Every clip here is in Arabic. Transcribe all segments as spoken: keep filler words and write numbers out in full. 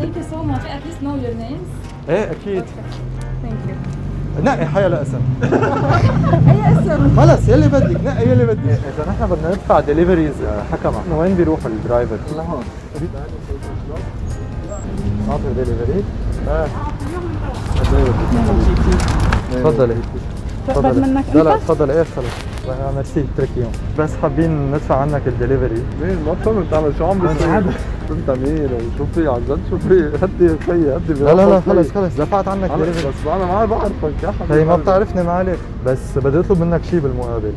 Thank you so much. I at least know your names. ايه اكيد. Thank you. نقي حياة لا اسم. اي اسم؟ خلص يلي بدك، نقي يلي بدك. اذا نحن بدنا ندفع دليفريز حكمه، وين بيروح الدرايفر؟ لهون. ناطر دليفري؟ اه. تفضلي. تفضل منك انت؟ لا لا تفضل ايه خلص. ميرسي تركيهم. بس حابين ندفع عنك الدليفري. مين ما بتعمل بتعمل شو عم بتصير؟ انت مين وشو في عن جد شو في؟ هدي خيي هدي. لا لا لا خلص خلص دفعت عنك دليفري. بس انا ما بعرفك يا حبيبي. هي ما بتعرفني ما عليك، بس بدي اطلب منك شيء بالمقابل.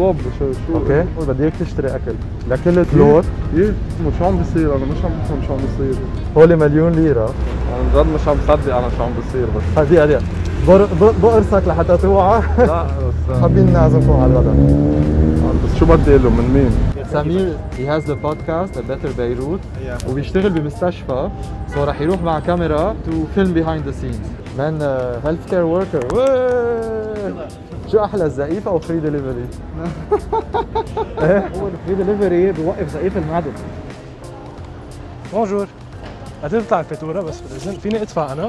اطلب شو شو؟ اوكي بدي اياك تشتري اكل لكل فلور. ايه شو عم بيصير؟ انا مش عم بفهم شو عم بيصير. هول مليون ليره. انا عن جد مش عم صدق انا شو عم بيصير بس. هدي هدي بقرصك لحتى توعى. لا بس حابين نعزمكم على الغداء. بس شو بدي اقول لهم من مين؟ سمير he has the podcast a better Beirut وبيشتغل بمستشفى سو رح يروح مع كاميرا to film behind the scenes. man health care worker. شو احلى الزقيف او free delivery؟ هو free delivery بوقف زقيف المعدن. بونجور هتطلع الفاتوره بس بالاذن فيني ادفع انا؟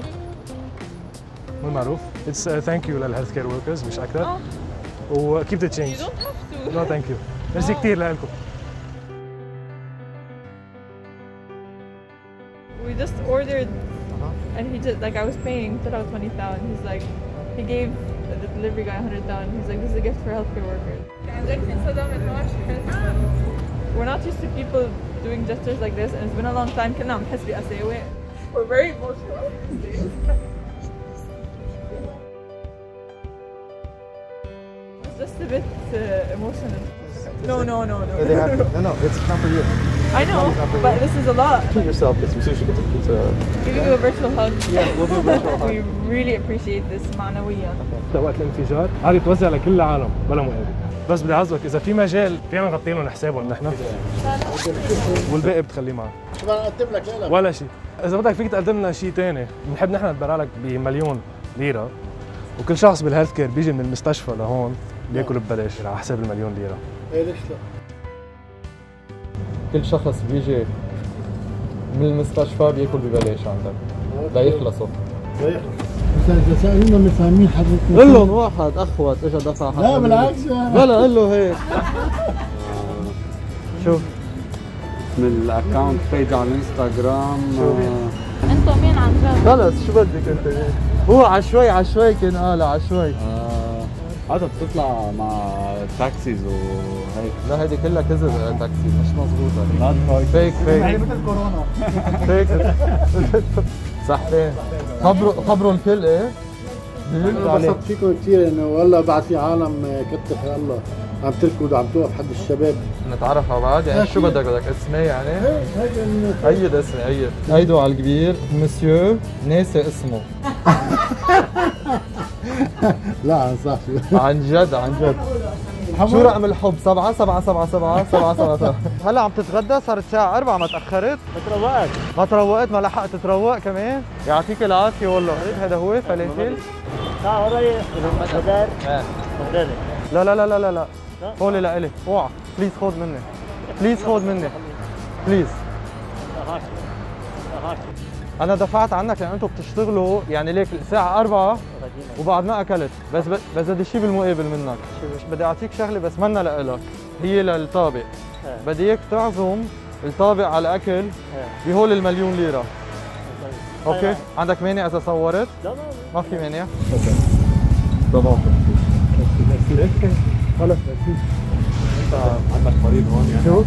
مو معروف. It's a thank you للhealth care workers مش أكثر. و keep the change. You don't have to. No thank you. ميرسي كثير لكم. We just ordered and he just like I was paying twenty thousand. He's like he gave the delivery guy one hundred thousand. He's like this is a gift for healthcare workers. We're not used to people doing gestures like this and it's been a long time. كنا عم نحس بقساوة. We're very emotional these days. Just a bit uh, emotional. No, no, no, no. They have to, no, no. It's not for you. I know, but this is a lot. Treat yourself. It's sushi. It's a. Giving you a virtual hug. Yeah, we'll do a virtual hug. We really appreciate this معنوية. وقت الانفجار عاد يتوزع لكل العالم بلا مقابل. بس بدي أعزك إذا في مجال فينا نغطي لهم حسابهم نحن. والباقي بتخليه معنا. شو بدنا نقدم لك يلا؟ ولا شيء. إذا بدك فيك تقدم لنا شيء ثاني، بنحب نحن نتبرع لك بمليون ليرة، وكل شخص بالهيلث كير بيجي من المستشفى لهون. بياكل ببلاش على حساب المليون ليره. ايه ليش لا؟ كل شخص بيجي من المستشفى بياكل ببلاش عندك ليخلصوا. ليخلصوا. سائلين اللي فاهمين حضرتك. قول لهم واحد اخوت اجى دفع حقه. لا بالعكس لا لا قول له هيك. شوف من الاكونت بيج على الانستغرام. انتم مين عن جد؟ خلص شو بدك انت؟ هو عشوائي عشوائي كان قال عشوائي. عادة بتطلع مع تاكسيز وهيك. لا هيدي كلها كذب تاكسي مش مضبوطة. فيك فيك هي مثل كورونا. فيك صحتين خبروا خبروا الكل ايه؟ انبسطت فيكم كثير انه والله بعد في عالم كتر الله عم تركض وعم توقف حد الشباب. نتعرف على بعض يعني شو بدك بدك اسمي يعني؟ ايه هيك ايد اسمي ايد. ايدو على الكبير مسيو ناسي اسمه. لا صح عن جد عن جد. شو رقم الحب؟ سبعة سبعة سبعة سبعة سبعة سبعة. هلا عم تتغدى صارت الساعة أربعة ما تأخرت. ما تروقت ما تروقت ما لحقت تروق كمان. يعطيك العافية والله. هذا هو فلافل. لا وراي خضار. لا لا لا لا لا. قولي لإلي اوعى بليز خذ مني. بليز خذ مني. بليز. أنا دفعت عنك لأن أنتم بتشتغلوا يعني ليك الساعة أربعة وبعد ما أكلت، بس بس بدي شيء بالمقابل منك، بدي أعطيك شغلة بس منا لإلك، هي للطابق، بدي إياك تعزم الطابق على الأكل بهول المليون ليرة. أوكي؟ عندك مانع إذا صورت؟ لا لا ما في مانع؟ تمام. خلص أنت عندك مريض هون يعني؟ شو؟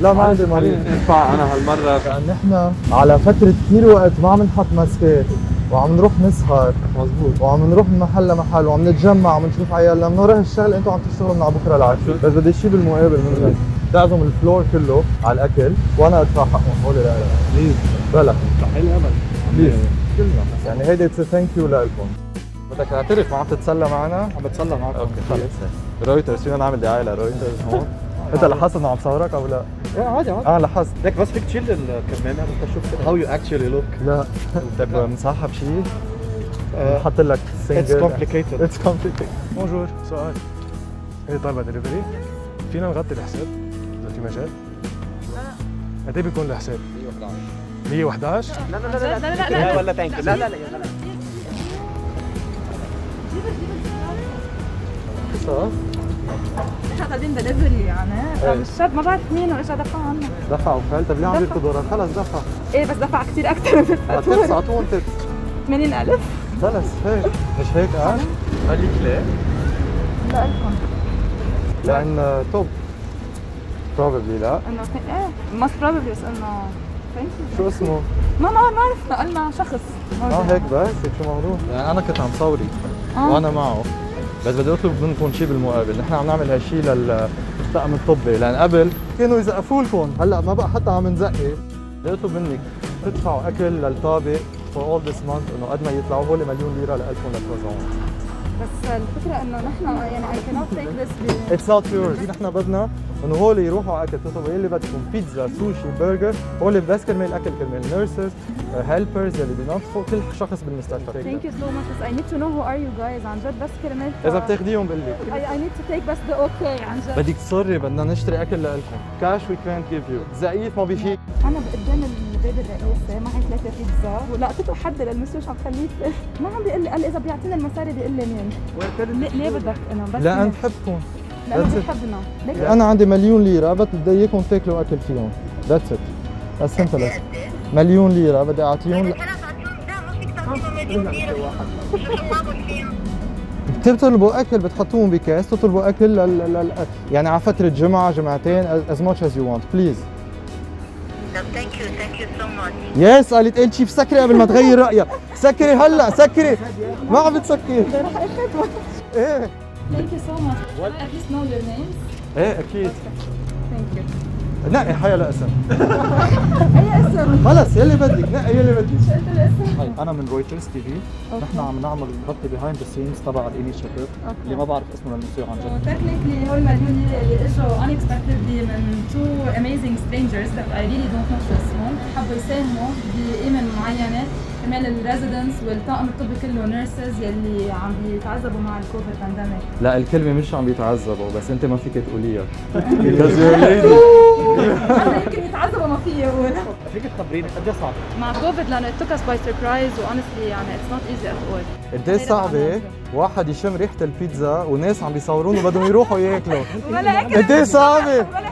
لا ما عندي مريض. ينفع انا هالمره لان نحن على فتره كثير وقت ما عم نحط ماسكات وعم نروح نسهر مزبوط وعم نروح من محل لمحل وعم نتجمع وعم نشوف عيالنا بنروح الشغل انتم عم تشتغلوا من على بكره العشاء بس بدي شيء بالمقابل منك تعزم الفلور كله على الاكل وانا ادفع حقهم هول لا لا بليز بلا مستحيل ابدا بليز كلنا يعني هيدي اتس ثانك يو لكم. بدك تعترف ما عم تتسلى معنا؟ عم بتسلى معك. اوكي خلص رويترز فينا نعمل دعايه لرويترز هون. انت لاحظت انه عم صورك او لا؟ ايه عادي عادي اه لاحظت لك بس فيك تشيل الكمامه حتى اشوف كده هاو يو اكشلي لوك. لا بدك نصحى بشيء؟ نحط لك سنجل. اتس كومبليكيتد اتس كومبليكيتد. بونجور سؤال ايه طالبه دليفري؟ فينا نغطي الحساب اذا في مجال؟ لا قد ايه بيكون الحساب؟ مية وحدعش مية وحداشر؟ لا لا لا لا لا لا ولا ثانك يو. لا لا لا لا قصة احنا قاعدين دليفري يعني الشاب ما بعرف مين واجا دفع عنا دفع وفعل. طيب ليه عم يركض ورا؟ خلص دفع. ايه بس دفع كثير اكثر من الفاتوره. تبس اعطوهم تبس ثمانين ألف. خلص هيك مش هيك قال؟ قال لك ليه؟ لا لكم لان توب بروبلي لا انه ايه ماست بروبلي بس انه شو اسمه؟ ما ما عرفنا قلنا شخص اه هيك بس هيك شو موضوع؟ يعني انا كنت عم صوري آه. وانا معه بس بدي اطلب منكم شيء بالمقابل، نحن عم نعمل هالشيء للطاقم الطبي لان قبل كانوا يزقفوا لكم، هلا ما بقى حتى عم نزقف. بدي اطلب منك تدفعوا اكل للطابق فور اول ذيس مانث انه قد ما يطلعوا هول مليون ليره لالكم للتوزعون. بس الفكره انه نحن يعني اي كانوت تيك ذس اتس نوت يورز. نحن بدنا انه هول يروحوا اكل، تطلبوا اللي بدكم بيتزا، سوشي، برجر، هول بس كرمال اكل كرمال نيرسز، هيلبرز اللي بينظفوا كل شخص بالمستشفى. ثانك يو سو ماتش بس اي نيد تو نو هو ار يو جايز عن جد بس كرمال اذا بتاخذيهم بقول لك اي نيد تو تيك بس ذا اوكي عن جد بدك تصري بدنا نشتري اكل لكم كاش وي كانت جيف يو زقيت ما بفيك. انا قدام الباب الرئيسي معي ثلاثه بيتزا ولقطته حد للمستشفى عم خليه ما عم بيقول لي قال اذا بيعطينا المصاري بيقول لي مين؟ ليه بدك انا بس لا انا بحبكم لأنه بتحبنا. ليه؟ أنا عندي مليون ليرة بدي إياكم تاكلوا أكل فيهم. ذاتس إت. بس سمبل. مليون ليرة بدي أعطيهم. أنا بعطيهم لا ما فيك تعطيهم مليون ليرة. بتطلبوا أكل بتحطوهم بكاس، بتطلبوا أكل للأكل، يعني على فترة جمعة جمعتين as much as you want please. ثانك يو ثانك يو سو ماتش. يس قالت قلت شيف سكري قبل ما تغير رأيك، سكري هلا سكري. ما عم بتسكري. إيه. Thank you so much. What? At least know your names. ايه اكيد. Thank you. نقي حيا لاسم. اي اسم؟ خلص يلي بدك، نقي يلي بدك. شو قلت الاسم؟ انا من رويترز تي في، نحن عم نعمل غطي بيهايند ذا سينز تبع الانيشيتيف اللي ما بعرف اسمه للموسيقى عن جد. تكنيكلي هول المليون اللي اجوا unexpectedly من تو amazing strangers that I really don't know شو اسمهم، حبوا يساهموا بقيم معينه كمان الريزيدنتس والطاقم الطبي كله نيرسز يلي عم بيتعذبوا مع الكوفيد بانديميك. لا الكلمه مش عم بيتعذبوا بس انت ما فيك تقوليها انا يمكن يتعذبوا ما فيي اقول. فيك تخبريني قد ايه صعب مع كوفيد لانه اتوك اس باي سربرايز وانستلي يعني اتس نوت ايزي ات اول. قد ايه صعبه واحد يشم ريحه البيتزا وناس عم بيصورونه بدهم يروحوا ياكلوا. قد ايه صعبه